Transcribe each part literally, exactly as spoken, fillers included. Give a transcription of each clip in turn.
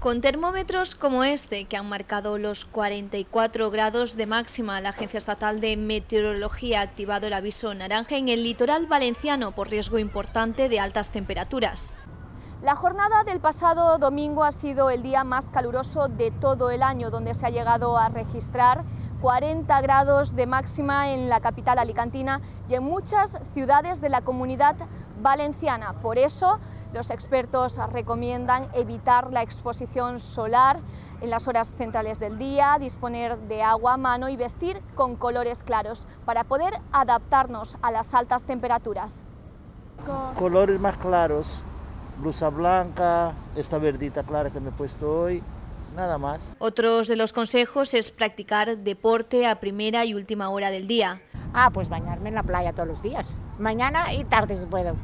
Con termómetros como este, que han marcado los cuarenta y cuatro grados de máxima, la Agencia Estatal de Meteorología ha activado el aviso naranja en el litoral valenciano por riesgo importante de altas temperaturas. La jornada del pasado domingo ha sido el día más caluroso de todo el año, donde se ha llegado a registrar cuarenta grados de máxima en la capital alicantina y en muchas ciudades de la Comunidad Valenciana. Por eso, los expertos recomiendan evitar la exposición solar en las horas centrales del día, disponer de agua a mano y vestir con colores claros para poder adaptarnos a las altas temperaturas. Colores más claros, blusa blanca, esta verdita clara que me he puesto hoy, nada más. Otros de los consejos es practicar deporte a primera y última hora del día. Ah, pues bañarme en la playa todos los días, mañana y tarde si puedo.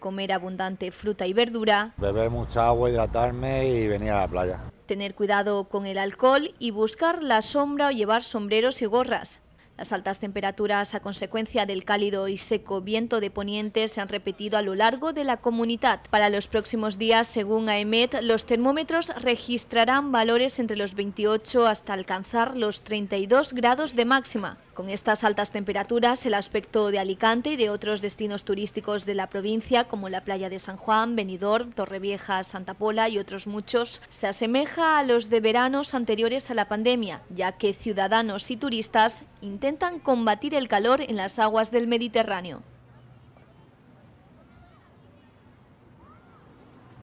Comer abundante fruta y verdura, beber mucha agua, hidratarme y venir a la playa. Tener cuidado con el alcohol y buscar la sombra o llevar sombreros y gorras. Las altas temperaturas a consecuencia del cálido y seco viento de Poniente se han repetido a lo largo de la comunidad. Para los próximos días, según AEMET, los termómetros registrarán valores entre los veintiocho hasta alcanzar los treinta y dos grados de máxima. Con estas altas temperaturas, el aspecto de Alicante y de otros destinos turísticos de la provincia, como la playa de San Juan, Benidorm, Torrevieja, Santa Pola y otros muchos, se asemeja a los de veranos anteriores a la pandemia, ya que ciudadanos y turistas intentan combatir el calor en las aguas del Mediterráneo.